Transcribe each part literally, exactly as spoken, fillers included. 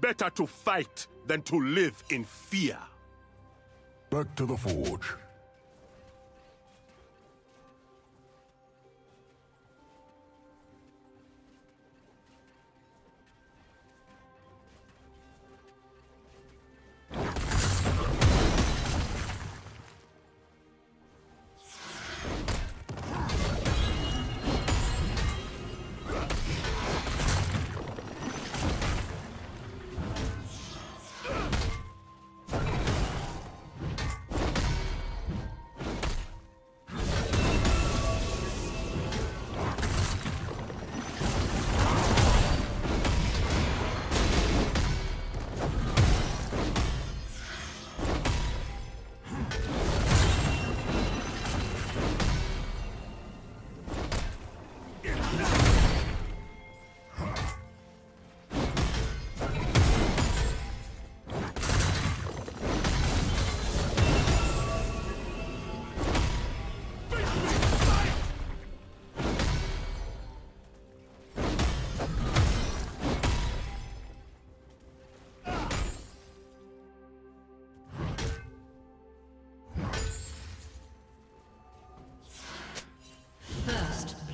Better to fight than to live in fear. Back to the forge.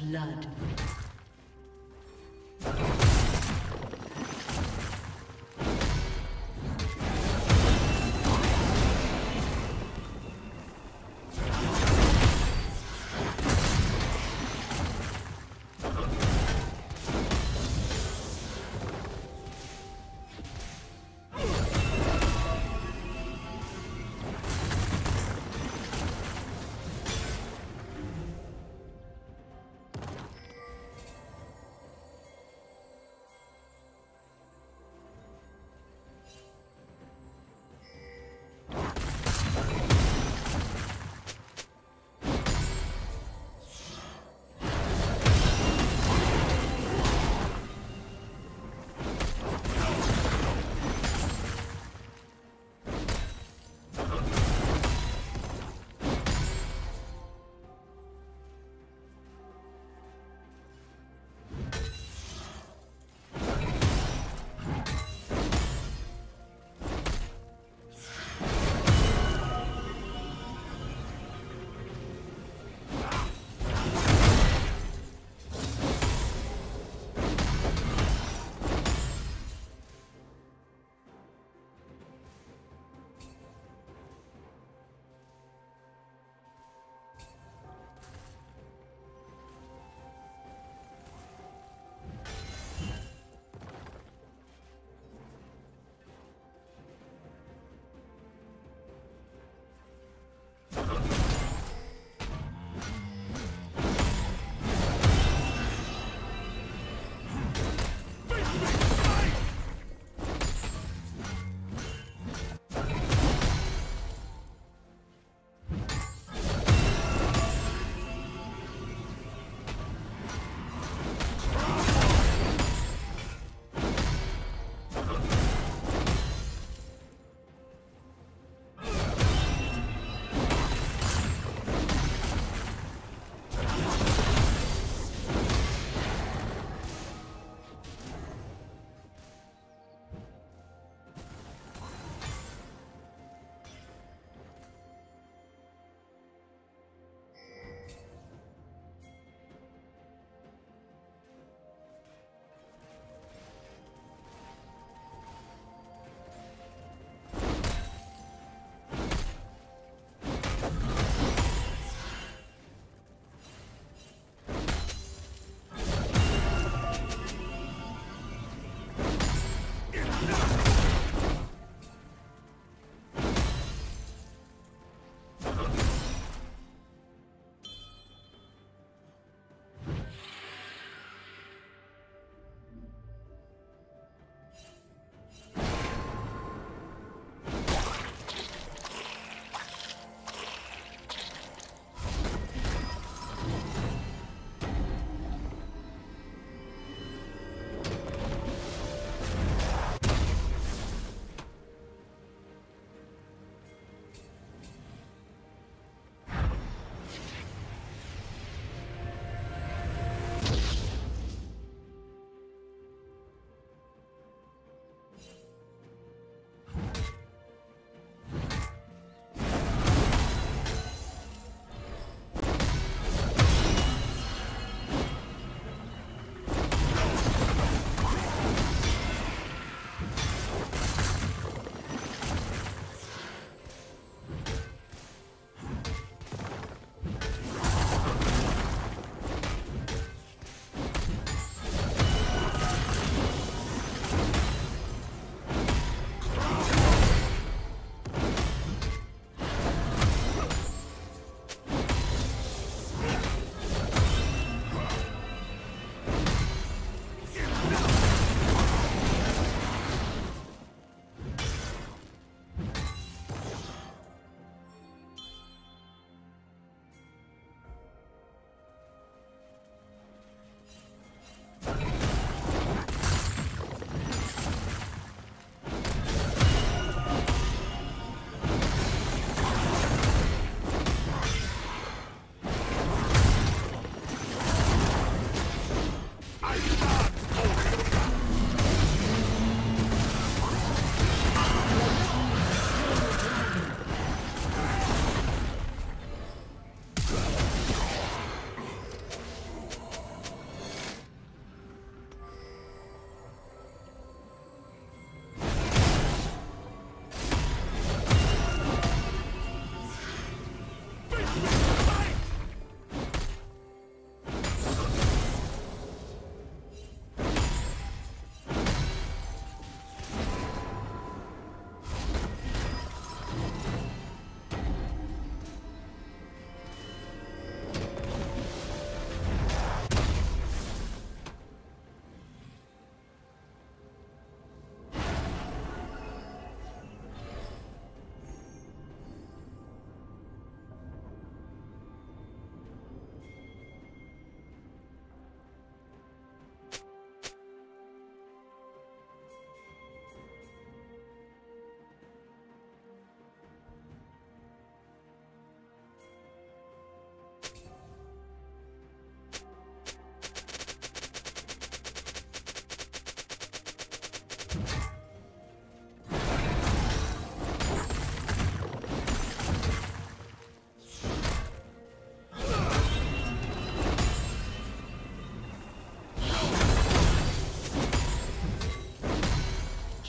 Blood.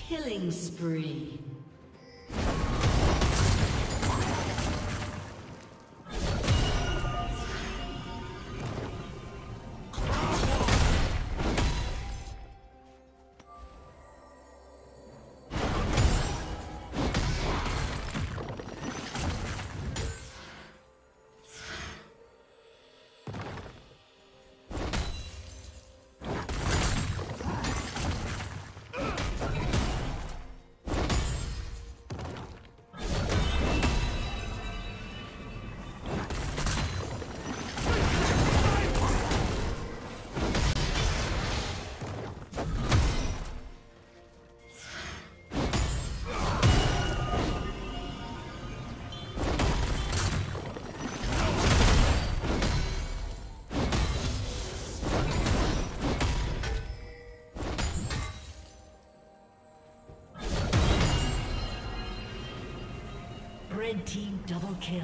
Killing spree. Red team double kill.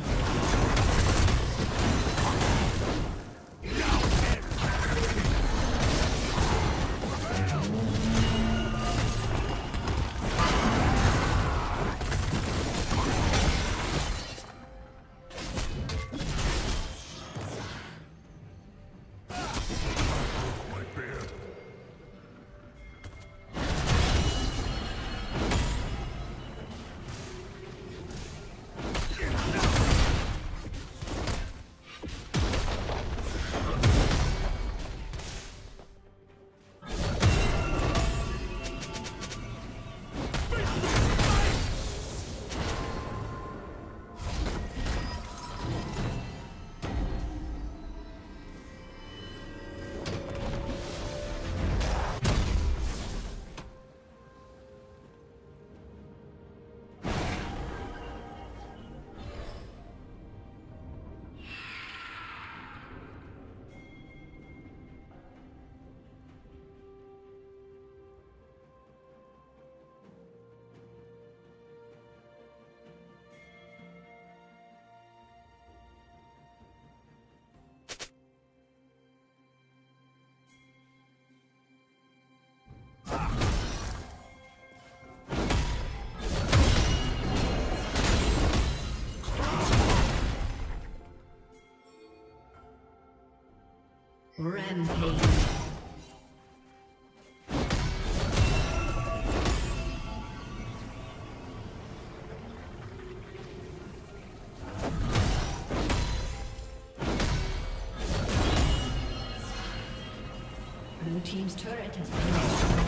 Rampage. Blue team's turret has been destroyed.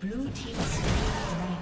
Blue team's dragon.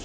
Red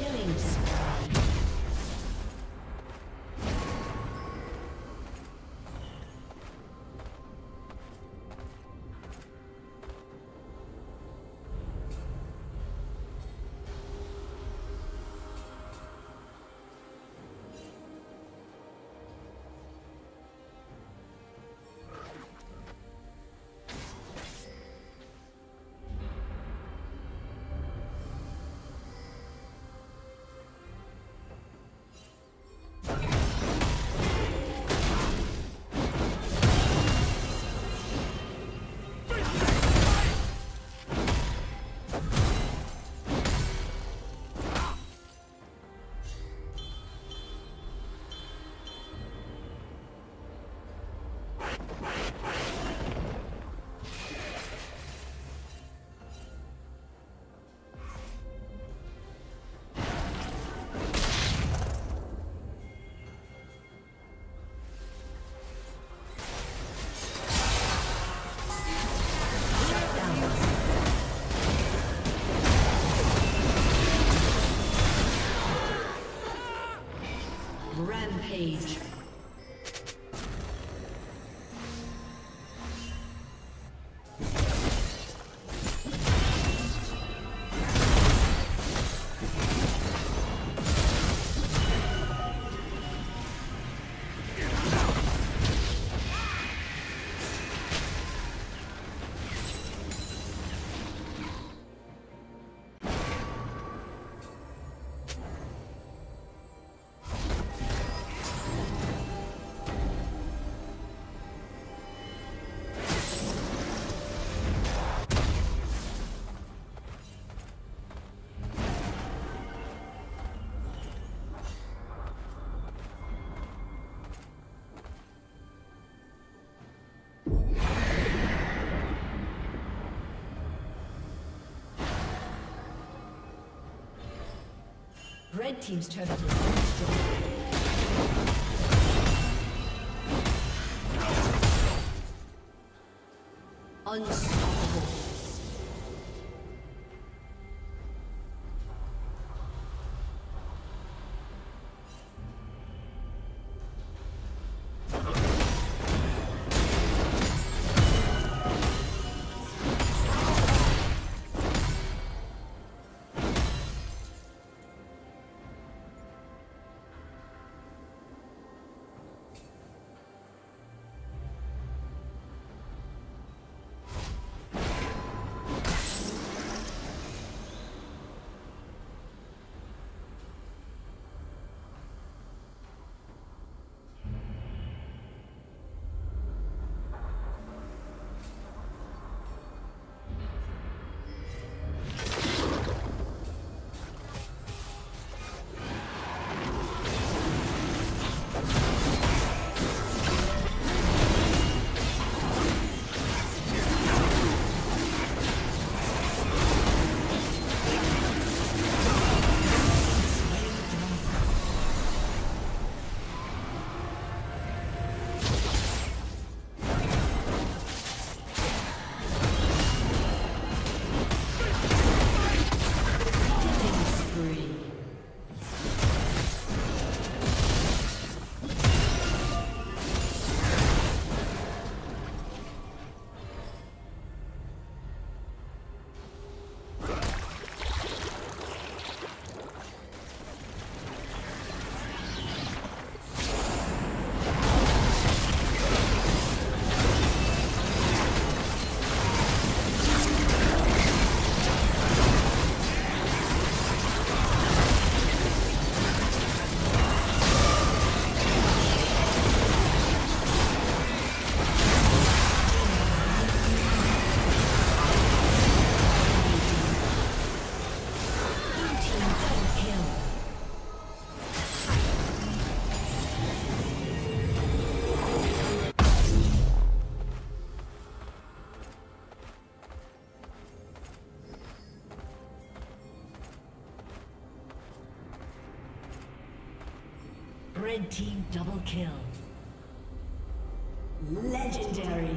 Killing spree. Rampage. Red team's turret is destroyed. Unstoppable. Red team double kill. Legendary.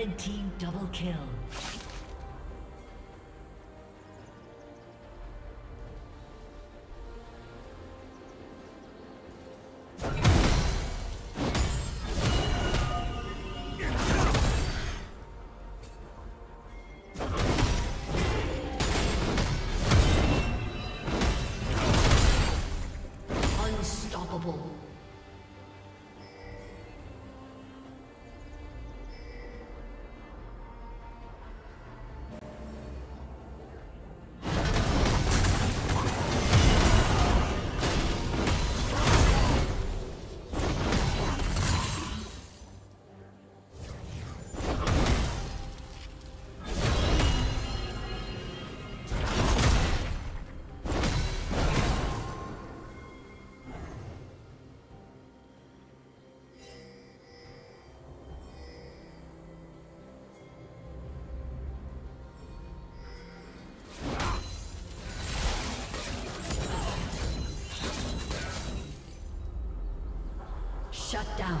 Red team double kill. Shut down.